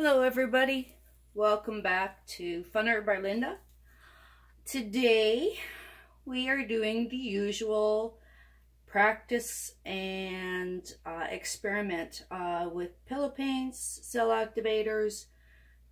Hello everybody, welcome back to Fun Art by Linda. Today we are doing the usual practice and experiment with pillow paints, cell activators,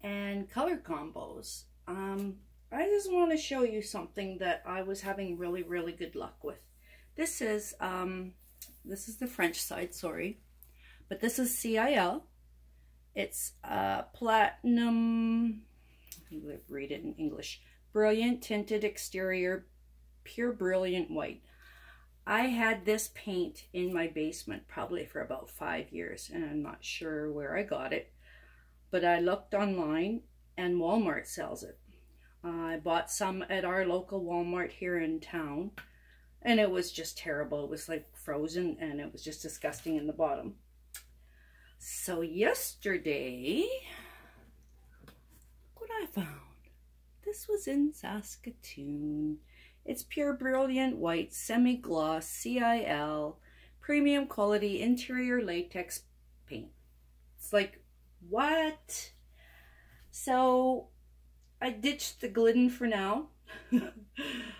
and color combos. I just want to show you something that I was having really good luck with. This is the French side, sorry, but this is CIL. It's platinum, I'm going to read it in English, brilliant tinted exterior, pure brilliant white. I had this paint in my basement probably for about 5 years, and I'm not sure where I got it, but I looked online and Walmart sells it. I bought some at our local Walmart here in town, and it was just terrible. It was like frozen, and it was just disgusting in the bottom. So yesterday, look what I found. This was in Saskatoon. It's pure brilliant white, semi-gloss, CIL, premium quality interior latex paint. It's like, what? So I ditched the Glidden for now.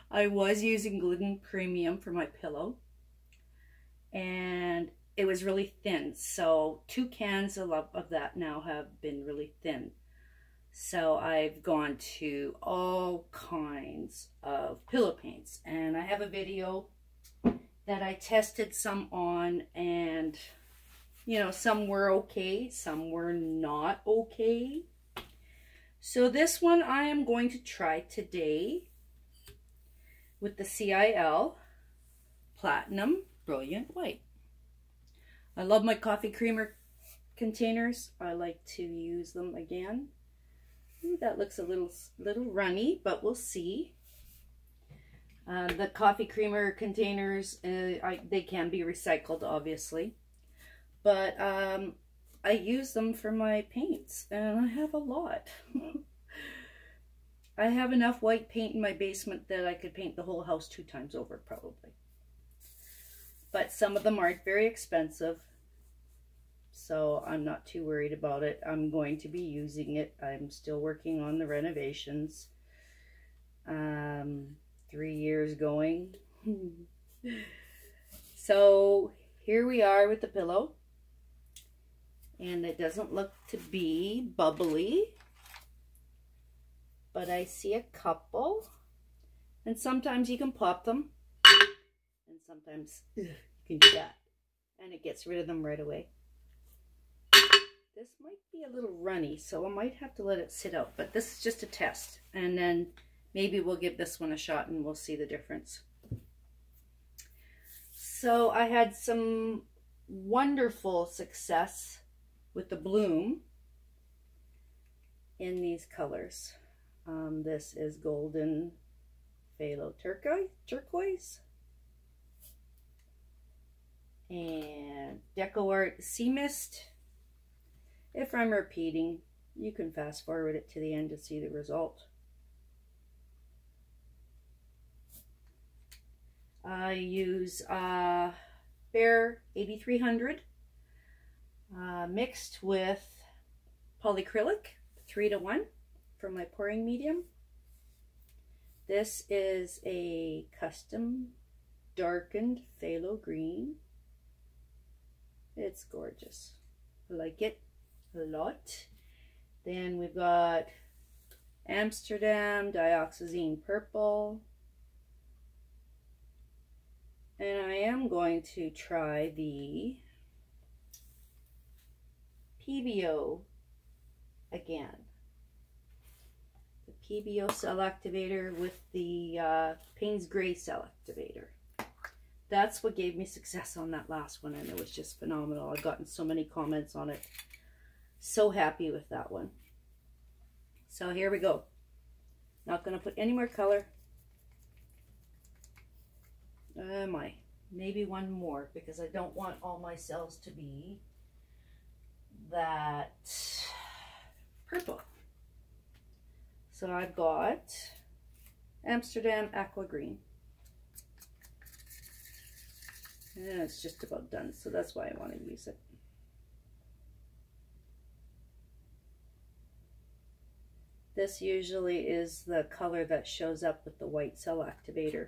I was using Glidden Premium for my pillow, and it was really thin, so 2 cans of that now have been really thin. So I've gone to all kinds of pillow paints, and I have a video that I tested some on, and you know, some were okay, some were not okay. So this one I am going to try today with the CIL Platinum Brilliant White. I love my coffee creamer containers. I like to use them again. Ooh, that looks a little runny, but we'll see. The coffee creamer containers, they can be recycled, obviously. But I use them for my paints, and I have a lot. I have enough white paint in my basement that I could paint the whole house 2 times over, probably. But some of them aren't very expensive, so I'm not too worried about it. I'm going to be using it. I'm still working on the renovations. 3 years going. So here we are with the pillow. And it doesn't look to be bubbly. But I see a couple. And sometimes you can pop them. And sometimes you can do that. And it gets rid of them right away. This might be a little runny, so I might have to let it sit out. But this is just a test. And then maybe we'll give this one a shot and we'll see the difference. So I had some wonderful success with the bloom in these colors. This is golden phthalo turquoise. And DecoArt Sea Mist. If I'm repeating, you can fast forward it to the end to see the result. I use Behr 8300 mixed with Polycrylic 3:1 for my pouring medium. This is a custom darkened phthalo green. It's gorgeous. I like it a lot. Then we've got Amsterdam Dioxazine Purple. And I am going to try the PBO again. The PBO cell activator with the Payne's Gray cell activator. That's what gave me success on that last one, and it was just phenomenal. I've gotten so many comments on it. So happy with that one. So here we go. Not going to put any more color. Maybe one more, because I don't want all my cells to be that purple. So I've got Amsterdam Aqua Green. And it's just about done, so that's why I want to use it. This usually is the color that shows up with the white cell activator.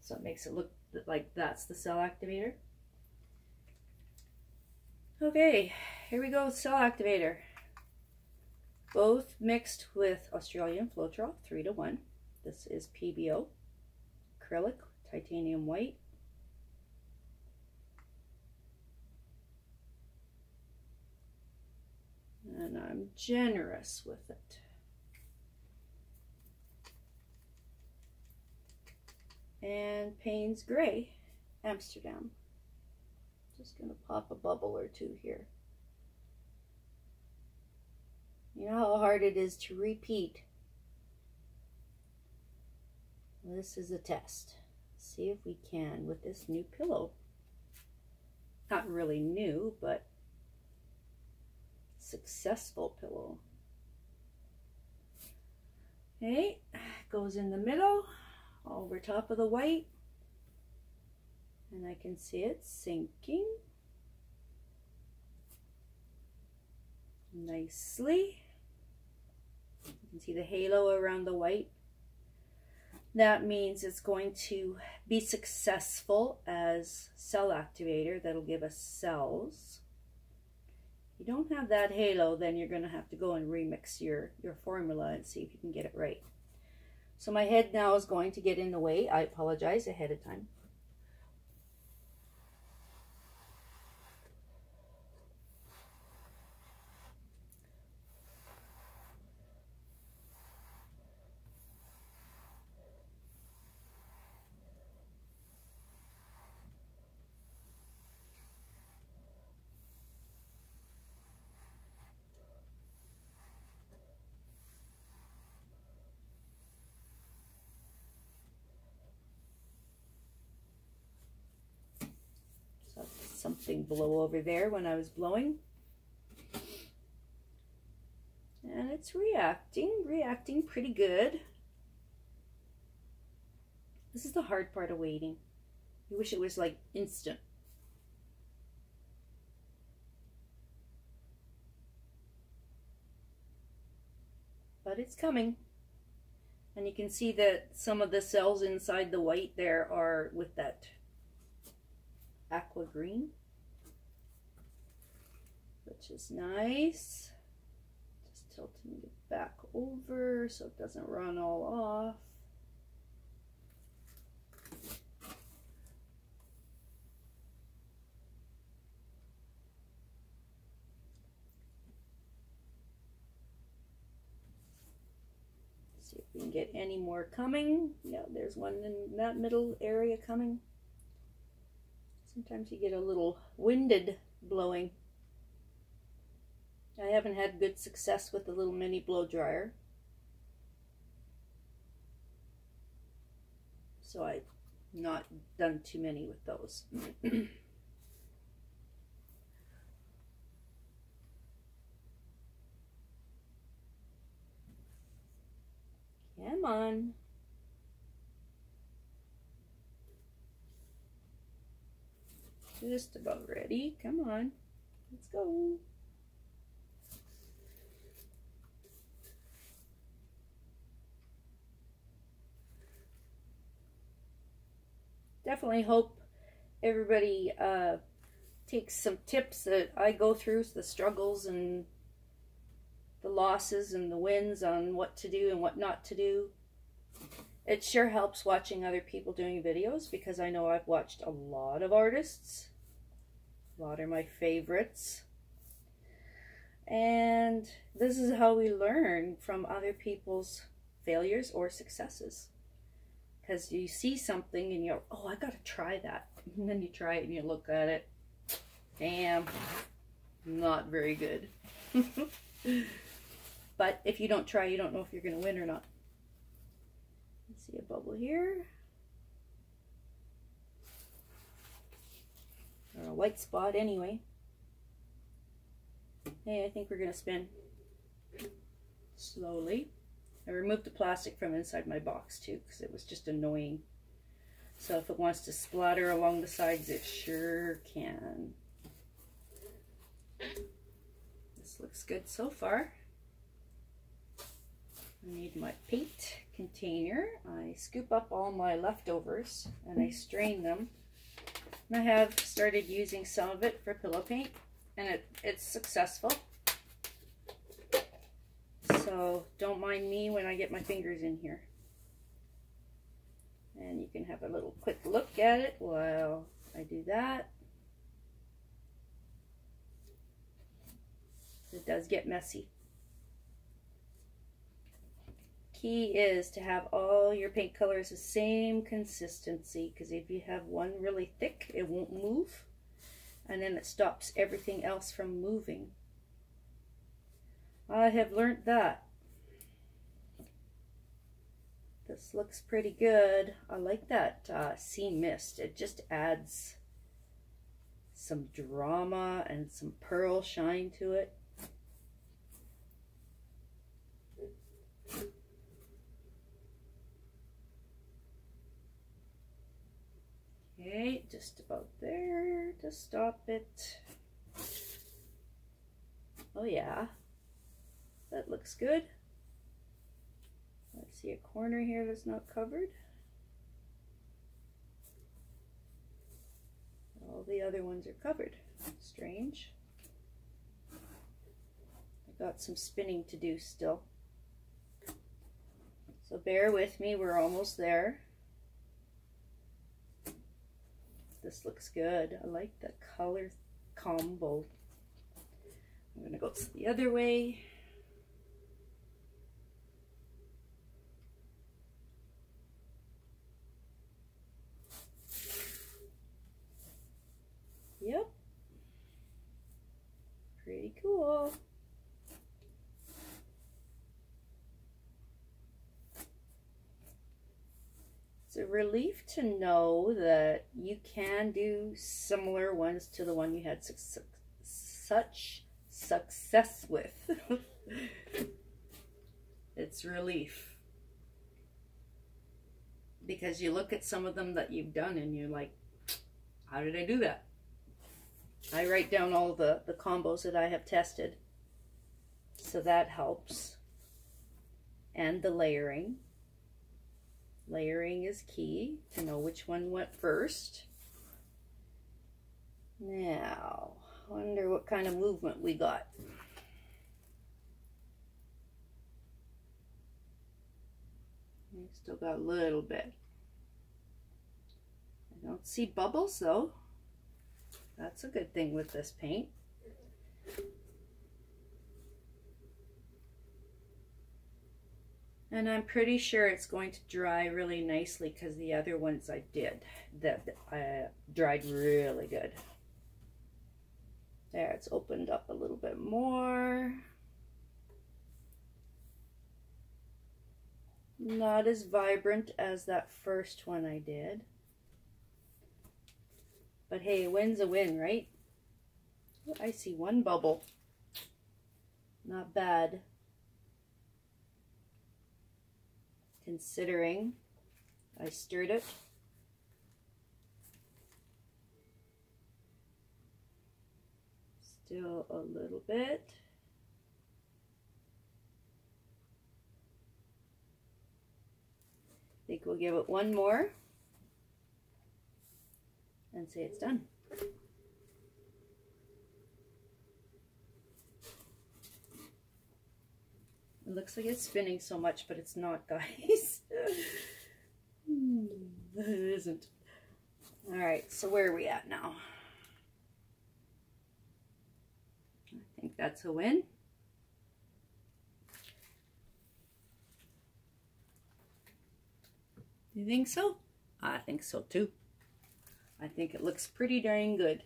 So it makes it look like that's the cell activator. Okay, here we go with cell activator. Both mixed with Australian Floetrol 3:1. This is PBO, acrylic, titanium white. And I'm generous with it. And Payne's Gray, Amsterdam. Just gonna pop a bubble or two here. You know how hard it is to repeat. This is a test. See if we can with this new pillow. Not really new, but successful pillow. Okay, goes in the middle, over top of the white. And I can see it sinking nicely. You can see the halo around the white. That means it's going to be successful as cell activator. That'll give us cells. If you don't have that halo, then you're going to have to go and remix your formula and see if you can get it right. So my head now is going to get in the way. I apologize ahead of time. Something blow over there when I was blowing. And it's reacting pretty good. This is the hard part of waiting. You wish it was like instant. But it's coming. And you can see that some of the cells inside the white there are with that aqua green, which is nice. Just tilting it back over so it doesn't run all off. Let's see if we can get any more coming. Yeah, there's one in that middle area coming. Sometimes you get a little winded blowing. I haven't had good success with the little mini blow dryer. So I've not done too many with those. Come on. Just about ready. Come on. Let's go. Definitely hope everybody takes some tips that I go through, the struggles and the losses and the wins on what to do and what not to do. It sure helps watching other people doing videos because I know I've watched a lot of artists. A lot are my favorites. And this is how we learn from other people's failures or successes. Because you see something and you're, oh, I gotta try that. And then you try it and you look at it. Damn, not very good. But if you don't try, you don't know if you're gonna win or not. Let's see a bubble here. Or a white spot anyway. Hey, I think we're going to spin slowly. I removed the plastic from inside my box too because it was just annoying. So if it wants to splatter along the sides, it sure can. This looks good so far. I need my paint container. I scoop up all my leftovers and I strain them. And I have started using some of it for pillow paint, and it's successful. So don't mind me when I get my fingers in here. And you can have a little quick look at it while I do that. It does get messy. Key is to have all your paint colors the same consistency, because if you have one really thick, it won't move, and then it stops everything else from moving. I have learned that. This looks pretty good. I like that sea mist. It just adds some drama and some pearl shine to it. Okay, just about there to stop it. Oh yeah, that looks good. Let's see a corner here that's not covered. All the other ones are covered. Strange. I got some spinning to do still. So bear with me, we're almost there. This looks good. I like the color combo. I'm going to go the other way. Yep. Pretty cool. It's a relief to know that you can do similar ones to the one you had such success with. It's relief, because you look at some of them that you've done and you're like, how did I do that? I write down all the combos that I have tested, so that helps. And the layering. Layering is key to know which one went first. Now, wonder what kind of movement we got. We still got a little bit. I don't see bubbles though. That's a good thing with this paint. And I'm pretty sure it's going to dry really nicely, because the other ones I did, that dried really good. There, it's opened up a little bit more. Not as vibrant as that first one I did. But hey, a win's a win, right? Oh, I see one bubble. Not bad. Considering I stirred it. Still a little bit. I think we'll give it one more and say it's done. It looks like it's spinning so much, but it's not, guys. It isn't. Alright, so where are we at now? I think that's a win. You think so? I think so too. I think it looks pretty darn good.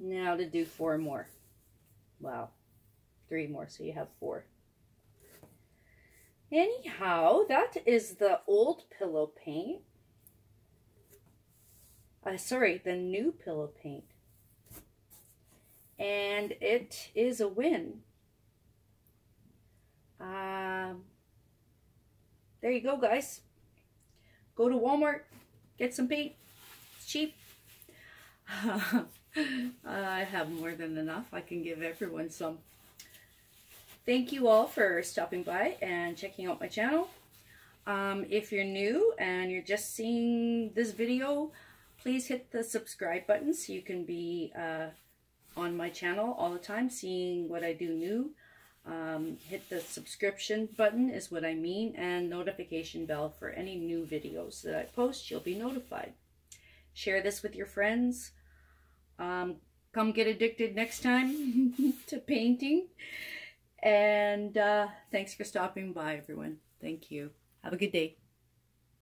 Now to do four more. Wow, three more, so you have four. Anyhow, that is the old pillow paint. Sorry, the new pillow paint. And it is a win. There you go, guys. Go to Walmart, get some paint. It's cheap. I have more than enough. I can give everyone some. Thank you all for stopping by and checking out my channel. If you're new and you're just seeing this video, please hit the subscribe button so you can be on my channel all the time, seeing what I do new. Hit the subscription button is what I mean, and notification bell for any new videos that I post. You'll be notified. Share this with your friends. Come get addicted next time to painting. And thanks for stopping by, everyone. Thank you. Have a good day.